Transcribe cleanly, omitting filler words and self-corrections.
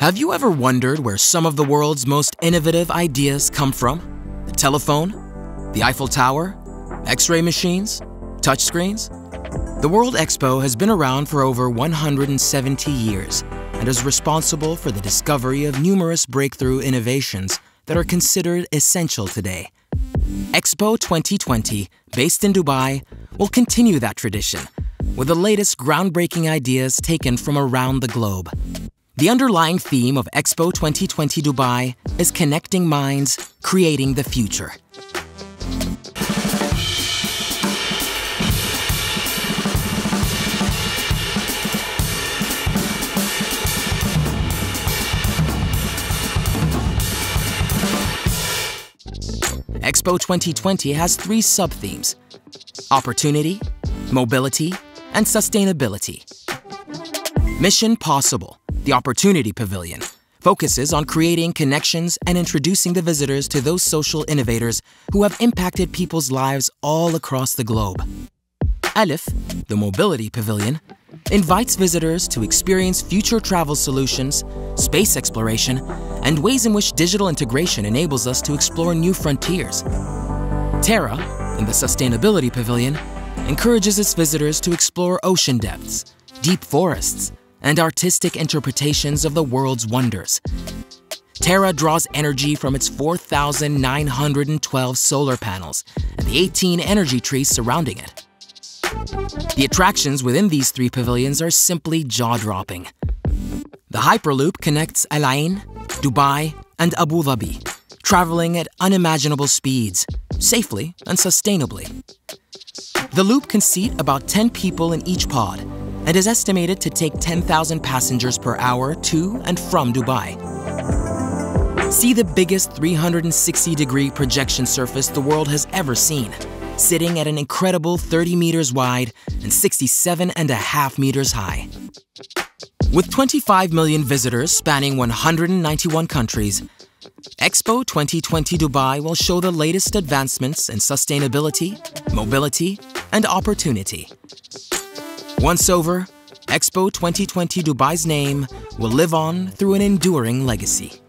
Have you ever wondered where some of the world's most innovative ideas come from? The telephone, the Eiffel Tower, X-ray machines, touchscreens? The World Expo has been around for over 170 years and is responsible for the discovery of numerous breakthrough innovations that are considered essential today. Expo 2020, based in Dubai, will continue that tradition with the latest groundbreaking ideas taken from around the globe. The underlying theme of Expo 2020 Dubai is Connecting Minds, Creating the Future. Expo 2020 has three sub-themes: Opportunity, Mobility, and Sustainability. Mission Possible, the Opportunity Pavilion, focuses on creating connections and introducing the visitors to those social innovators who have impacted people's lives all across the globe. Alif, the Mobility Pavilion, invites visitors to experience future travel solutions, space exploration, and ways in which digital integration enables us to explore new frontiers. Terra, in the Sustainability Pavilion, encourages its visitors to explore ocean depths, deep forests, and artistic interpretations of the world's wonders. Terra draws energy from its 4,912 solar panels and the 18 energy trees surrounding it. The attractions within these three pavilions are simply jaw-dropping. The Hyperloop connects Al Ain, Dubai, and Abu Dhabi, traveling at unimaginable speeds, safely and sustainably. The loop can seat about 10 people in each pod, and is estimated to take 10,000 passengers per hour to and from Dubai. See the biggest 360-degree projection surface the world has ever seen, sitting at an incredible 30 meters wide and 67.5 meters high. With 25 million visitors spanning 191 countries, Expo 2020 Dubai will show the latest advancements in sustainability, mobility, and opportunity. Once over, Expo 2020 Dubai's name will live on through an enduring legacy.